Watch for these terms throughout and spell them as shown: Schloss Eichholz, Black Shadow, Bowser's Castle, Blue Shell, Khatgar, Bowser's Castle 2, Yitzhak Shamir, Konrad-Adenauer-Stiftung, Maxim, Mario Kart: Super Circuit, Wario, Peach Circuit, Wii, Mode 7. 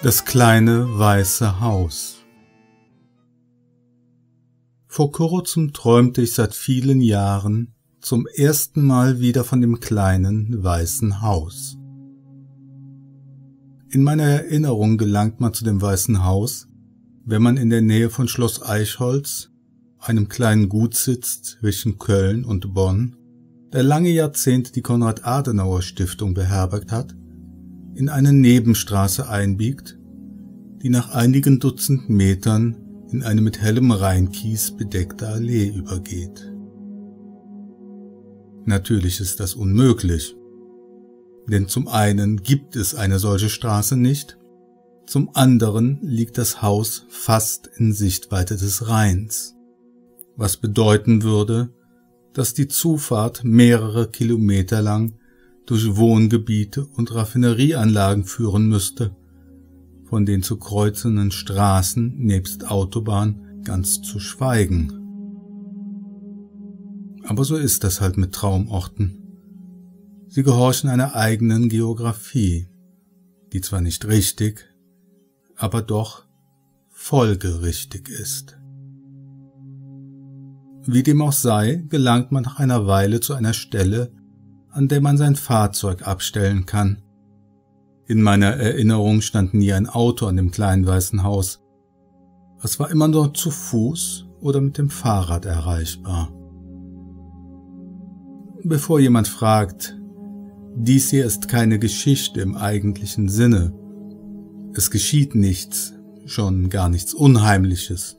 Das kleine weiße Haus. Vor kurzem träumte ich seit vielen Jahren zum ersten Mal wieder von dem kleinen weißen Haus. In meiner Erinnerung gelangt man zu dem weißen Haus, wenn man in der Nähe von Schloss Eichholz, einem kleinen Gutssitz zwischen Köln und Bonn, der lange Jahrzehnte die Konrad-Adenauer-Stiftung beherbergt hat, in eine Nebenstraße einbiegt, die nach einigen Dutzend Metern in eine mit hellem Rheinkies bedeckte Allee übergeht. Natürlich ist das unmöglich, denn zum einen gibt es eine solche Straße nicht, zum anderen liegt das Haus fast in Sichtweite des Rheins, was bedeuten würde, dass die Zufahrt mehrere Kilometer lang durch Wohngebiete und Raffinerieanlagen führen müsste, von den zu kreuzenden Straßen nebst Autobahn ganz zu schweigen. Aber so ist das halt mit Traumorten. Sie gehorchen einer eigenen Geografie, die zwar nicht richtig, aber doch folgerichtig ist. Wie dem auch sei, gelangt man nach einer Weile zu einer Stelle, an der man sein Fahrzeug abstellen kann. In meiner Erinnerung stand nie ein Auto an dem kleinen weißen Haus. Es war immer nur zu Fuß oder mit dem Fahrrad erreichbar. Bevor jemand fragt, dies hier ist keine Geschichte im eigentlichen Sinne. Es geschieht nichts, schon gar nichts Unheimliches.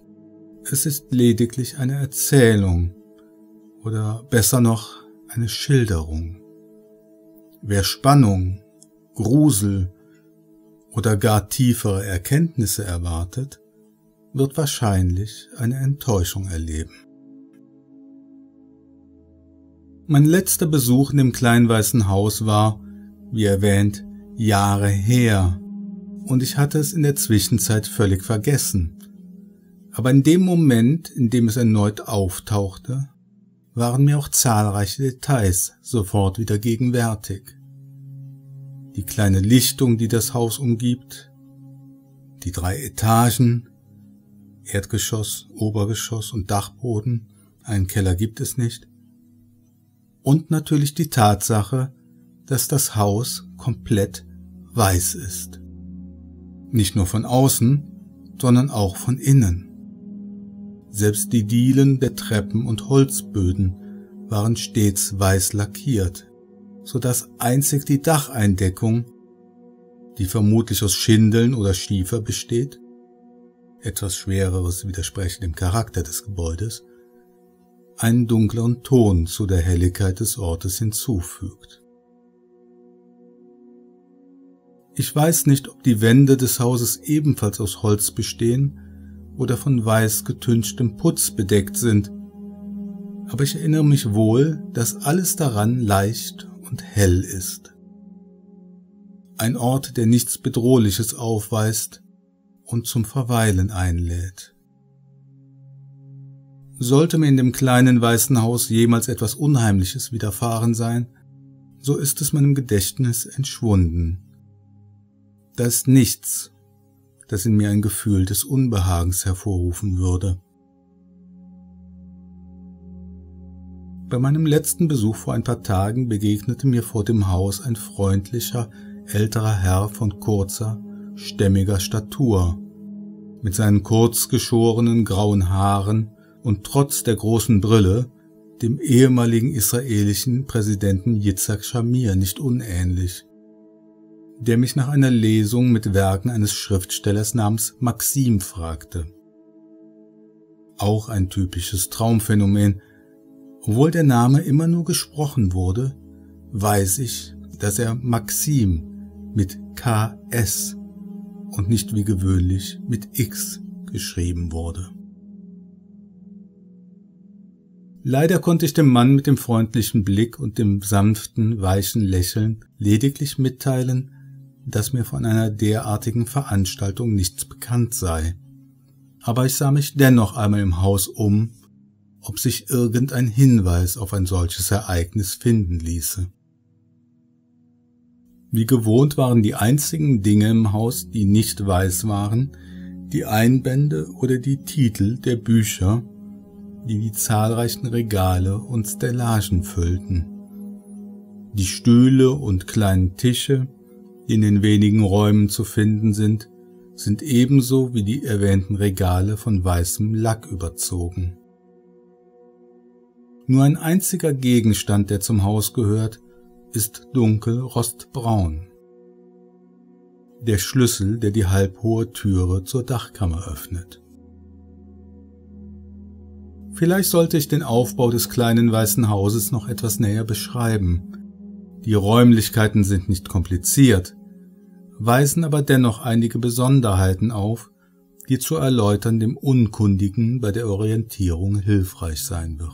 Es ist lediglich eine Erzählung oder besser noch eine Schilderung. Wer Spannung, Grusel oder gar tiefere Erkenntnisse erwartet, wird wahrscheinlich eine Enttäuschung erleben. Mein letzter Besuch in dem kleinen weißen Haus war, wie erwähnt, Jahre her, und ich hatte es in der Zwischenzeit völlig vergessen. Aber in dem Moment, in dem es erneut auftauchte, waren mir auch zahlreiche Details sofort wieder gegenwärtig. Die kleine Lichtung, die das Haus umgibt, die 3 Etagen, Erdgeschoss, Obergeschoss und Dachboden, einen Keller gibt es nicht, und natürlich die Tatsache, dass das Haus komplett weiß ist. Nicht nur von außen, sondern auch von innen. Selbst die Dielen der Treppen und Holzböden waren stets weiß lackiert, so dass einzig die Dacheindeckung, die vermutlich aus Schindeln oder Schiefer besteht, etwas Schwereres widerspreche dem Charakter des Gebäudes, einen dunkleren Ton zu der Helligkeit des Ortes hinzufügt. Ich weiß nicht, ob die Wände des Hauses ebenfalls aus Holz bestehen oder von weiß getünchtem Putz bedeckt sind, aber ich erinnere mich wohl, dass alles daran leicht und hell ist. Ein Ort, der nichts Bedrohliches aufweist und zum Verweilen einlädt. Sollte mir in dem kleinen weißen Haus jemals etwas Unheimliches widerfahren sein, so ist es meinem Gedächtnis entschwunden. Da ist nichts, das in mir ein Gefühl des Unbehagens hervorrufen würde. Bei meinem letzten Besuch vor ein paar Tagen begegnete mir vor dem Haus ein freundlicher, älterer Herr von kurzer, stämmiger Statur. Mit seinen kurz geschorenen grauen Haaren und trotz der großen Brille, dem ehemaligen israelischen Präsidenten Yitzhak Shamir nicht unähnlich, der mich nach einer Lesung mit Werken eines Schriftstellers namens Maxim fragte. Auch ein typisches Traumphänomen. Obwohl der Name immer nur gesprochen wurde, weiß ich, dass er Maxim mit KS und nicht wie gewöhnlich mit X geschrieben wurde. Leider konnte ich dem Mann mit dem freundlichen Blick und dem sanften, weichen Lächeln lediglich mitteilen, dass mir von einer derartigen Veranstaltung nichts bekannt sei. Aber ich sah mich dennoch einmal im Haus um, ob sich irgendein Hinweis auf ein solches Ereignis finden ließe. Wie gewohnt waren die einzigen Dinge im Haus, die nicht weiß waren, die Einbände oder die Titel der Bücher, die die zahlreichen Regale und Stellagen füllten. Die Stühle und kleinen Tische, die in den wenigen Räumen zu finden sind, sind ebenso wie die erwähnten Regale von weißem Lack überzogen. Nur ein einziger Gegenstand, der zum Haus gehört, ist dunkel rostbraun. Der Schlüssel, der die halbhohe Türe zur Dachkammer öffnet. Vielleicht sollte ich den Aufbau des kleinen weißen Hauses noch etwas näher beschreiben. Die Räumlichkeiten sind nicht kompliziert, weisen aber dennoch einige Besonderheiten auf, die zu erläutern dem Unkundigen bei der Orientierung hilfreich sein wird.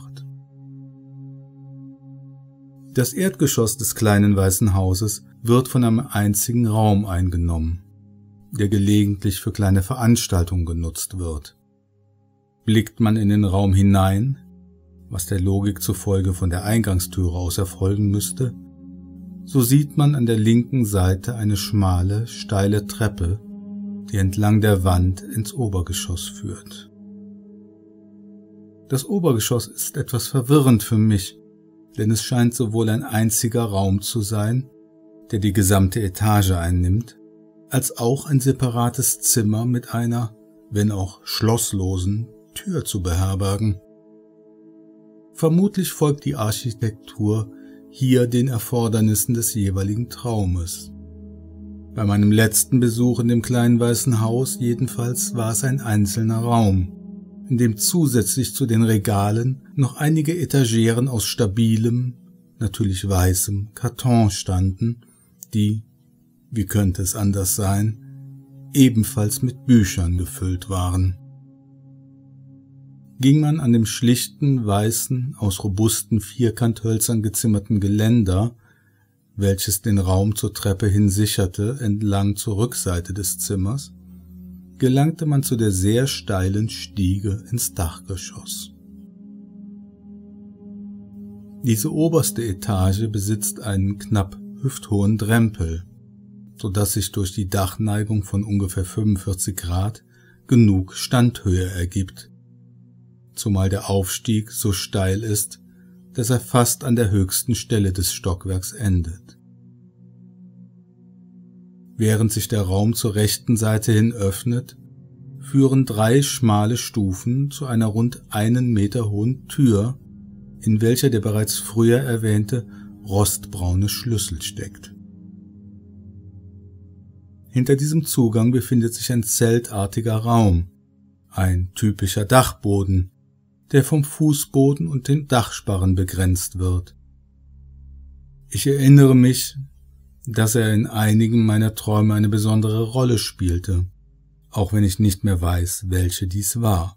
Das Erdgeschoss des kleinen weißen Hauses wird von einem einzigen Raum eingenommen, der gelegentlich für kleine Veranstaltungen genutzt wird. Blickt man in den Raum hinein, was der Logik zufolge von der Eingangstüre aus erfolgen müsste, so sieht man an der linken Seite eine schmale, steile Treppe, die entlang der Wand ins Obergeschoss führt. Das Obergeschoss ist etwas verwirrend für mich, denn es scheint sowohl ein einziger Raum zu sein, der die gesamte Etage einnimmt, als auch ein separates Zimmer mit einer, wenn auch schlosslosen, Tür zu beherbergen. Vermutlich folgt die Architektur hier den Erfordernissen des jeweiligen Traumes. Bei meinem letzten Besuch in dem kleinen weißen Haus jedenfalls war es ein einzelner Raum, in dem zusätzlich zu den Regalen noch einige Etageren aus stabilem, natürlich weißem Karton standen, die, wie könnte es anders sein, ebenfalls mit Büchern gefüllt waren. Ging man an dem schlichten, weißen, aus robusten Vierkanthölzern gezimmerten Geländer, welches den Raum zur Treppe hin sicherte, entlang zur Rückseite des Zimmers, gelangte man zu der sehr steilen Stiege ins Dachgeschoss. Diese oberste Etage besitzt einen knapp hüfthohen Drempel, sodass sich durch die Dachneigung von ungefähr 45 Grad genug Standhöhe ergibt, zumal der Aufstieg so steil ist, dass er fast an der höchsten Stelle des Stockwerks endet. Während sich der Raum zur rechten Seite hin öffnet, führen drei schmale Stufen zu einer rund 1 Meter hohen Tür, in welcher der bereits früher erwähnte rostbraune Schlüssel steckt. Hinter diesem Zugang befindet sich ein zeltartiger Raum, ein typischer Dachboden, der vom Fußboden und den Dachsparren begrenzt wird. Ich erinnere mich, dass er in einigen meiner Träume eine besondere Rolle spielte, auch wenn ich nicht mehr weiß, welche dies war.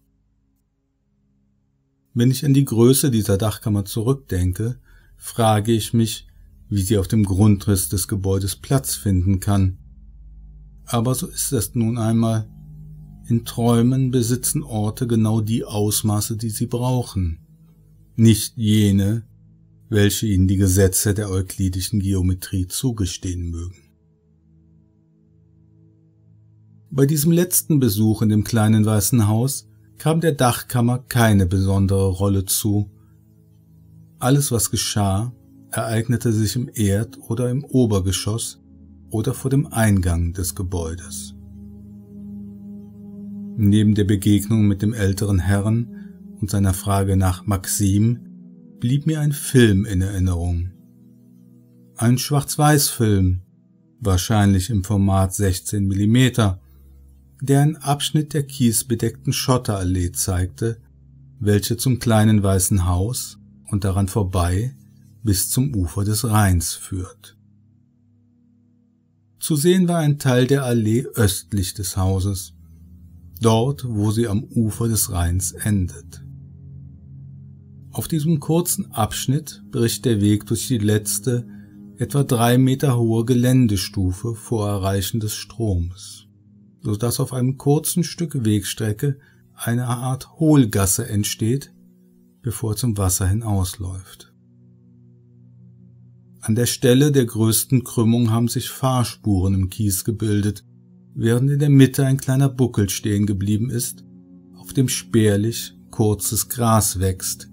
Wenn ich an die Größe dieser Dachkammer zurückdenke, frage ich mich, wie sie auf dem Grundriss des Gebäudes Platz finden kann. Aber so ist das nun einmal. In Träumen besitzen Orte genau die Ausmaße, die sie brauchen, nicht jene, welche ihnen die Gesetze der euklidischen Geometrie zugestehen mögen. Bei diesem letzten Besuch in dem kleinen weißen Haus kam der Dachkammer keine besondere Rolle zu. Alles, was geschah, ereignete sich im Erd- oder im Obergeschoss oder vor dem Eingang des Gebäudes. Neben der Begegnung mit dem älteren Herrn und seiner Frage nach Maxim blieb mir ein Film in Erinnerung. Ein Schwarz-Weiß-Film, wahrscheinlich im Format 16 mm, der einen Abschnitt der kiesbedeckten Schotterallee zeigte, welche zum kleinen weißen Haus und daran vorbei bis zum Ufer des Rheins führt. Zu sehen war ein Teil der Allee östlich des Hauses, dort, wo sie am Ufer des Rheins endet. Auf diesem kurzen Abschnitt bricht der Weg durch die letzte, etwa 3 Meter hohe Geländestufe vor Erreichen des Stroms, sodass auf einem kurzen Stück Wegstrecke eine Art Hohlgasse entsteht, bevor er zum Wasser hinausläuft. An der Stelle der größten Krümmung haben sich Fahrspuren im Kies gebildet, während in der Mitte ein kleiner Buckel stehen geblieben ist, auf dem spärlich kurzes Gras wächst,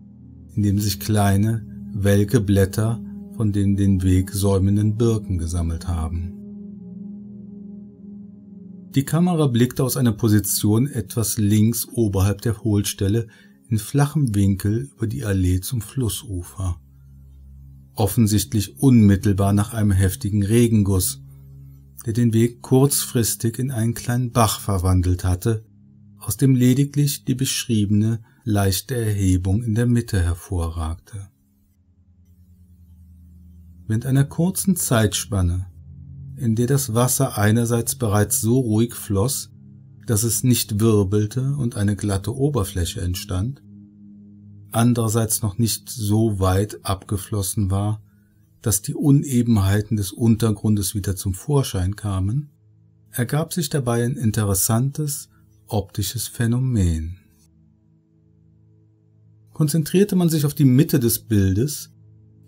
in dem sich kleine, welke Blätter von den Weg säumenden Birken gesammelt haben. Die Kamera blickte aus einer Position etwas links oberhalb der Hohlstelle in flachem Winkel über die Allee zum Flussufer. Offensichtlich unmittelbar nach einem heftigen Regenguss, der den Weg kurzfristig in einen kleinen Bach verwandelt hatte, aus dem lediglich die beschriebene, leichte Erhebung in der Mitte hervorragte. Während einer kurzen Zeitspanne, in der das Wasser einerseits bereits so ruhig floss, dass es nicht wirbelte und eine glatte Oberfläche entstand, andererseits noch nicht so weit abgeflossen war, dass die Unebenheiten des Untergrundes wieder zum Vorschein kamen, ergab sich dabei ein interessantes, optisches Phänomen. Konzentrierte man sich auf die Mitte des Bildes,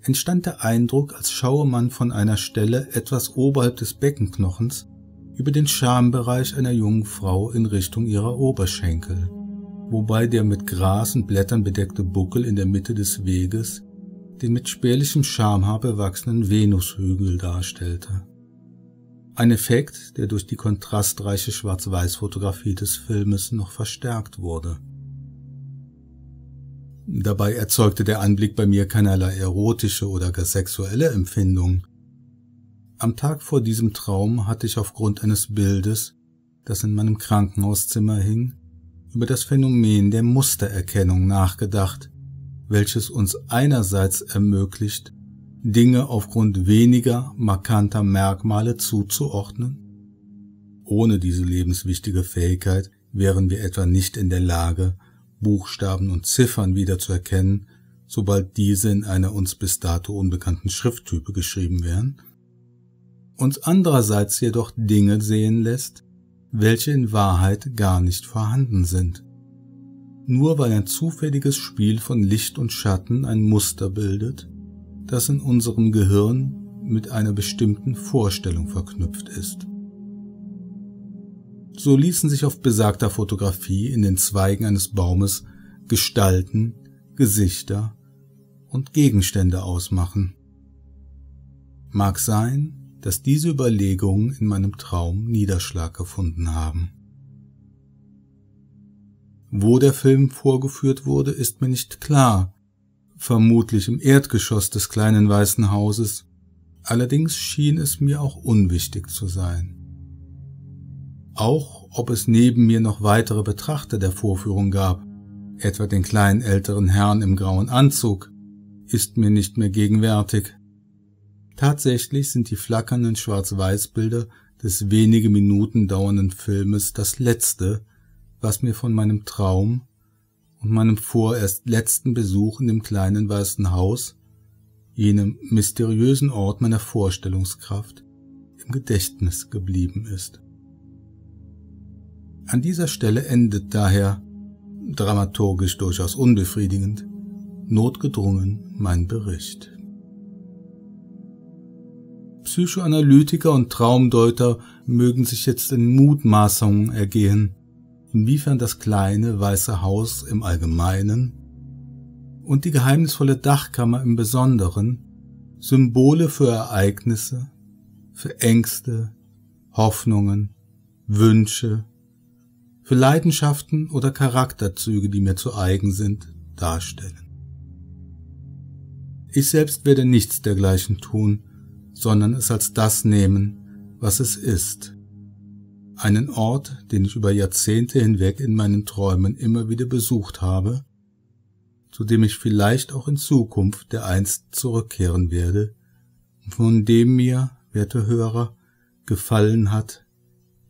entstand der Eindruck, als schaue man von einer Stelle etwas oberhalb des Beckenknochens über den Schambereich einer jungen Frau in Richtung ihrer Oberschenkel, wobei der mit Gras und Blättern bedeckte Buckel in der Mitte des Weges den mit spärlichem Schamhaar bewachsenen Venushügel darstellte. Ein Effekt, der durch die kontrastreiche Schwarz-Weiß-Fotografie des Filmes noch verstärkt wurde. Dabei erzeugte der Anblick bei mir keinerlei erotische oder gar sexuelle Empfindung. Am Tag vor diesem Traum hatte ich aufgrund eines Bildes, das in meinem Krankenhauszimmer hing, über das Phänomen der Mustererkennung nachgedacht, welches uns einerseits ermöglicht, Dinge aufgrund weniger markanter Merkmale zuzuordnen. Ohne diese lebenswichtige Fähigkeit wären wir etwa nicht in der Lage, Buchstaben und Ziffern wiederzuerkennen, sobald diese in einer uns bis dato unbekannten Schrifttype geschrieben wären, uns andererseits jedoch Dinge sehen lässt, welche in Wahrheit gar nicht vorhanden sind. Nur weil ein zufälliges Spiel von Licht und Schatten ein Muster bildet, das in unserem Gehirn mit einer bestimmten Vorstellung verknüpft ist. So ließen sich auf besagter Fotografie in den Zweigen eines Baumes Gestalten, Gesichter und Gegenstände ausmachen. Mag sein, dass diese Überlegungen in meinem Traum Niederschlag gefunden haben. Wo der Film vorgeführt wurde, ist mir nicht klar, vermutlich im Erdgeschoss des kleinen weißen Hauses, allerdings schien es mir auch unwichtig zu sein. Auch ob es neben mir noch weitere Betrachter der Vorführung gab, etwa den kleinen älteren Herrn im grauen Anzug, ist mir nicht mehr gegenwärtig. Tatsächlich sind die flackernden Schwarz-Weiß-Bilder des wenige Minuten dauernden Filmes das Letzte, was mir von meinem Traum und meinem vorerst letzten Besuch in dem kleinen weißen Haus, jenem mysteriösen Ort meiner Vorstellungskraft, im Gedächtnis geblieben ist. An dieser Stelle endet daher, dramaturgisch durchaus unbefriedigend, notgedrungen mein Bericht. Psychoanalytiker und Traumdeuter mögen sich jetzt in Mutmaßungen ergehen, inwiefern das kleine weiße Haus im Allgemeinen und die geheimnisvolle Dachkammer im Besonderen Symbole für Ereignisse, für Ängste, Hoffnungen, Wünsche, für Leidenschaften oder Charakterzüge, die mir zu eigen sind, darstellen. Ich selbst werde nichts dergleichen tun, sondern es als das nehmen, was es ist. Einen Ort, den ich über Jahrzehnte hinweg in meinen Träumen immer wieder besucht habe, zu dem ich vielleicht auch in Zukunft dereinst zurückkehren werde, von dem mir, werte Hörer, gefallen hat,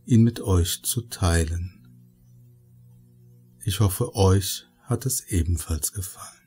ihn mit euch zu teilen. Ich hoffe, euch hat es ebenfalls gefallen.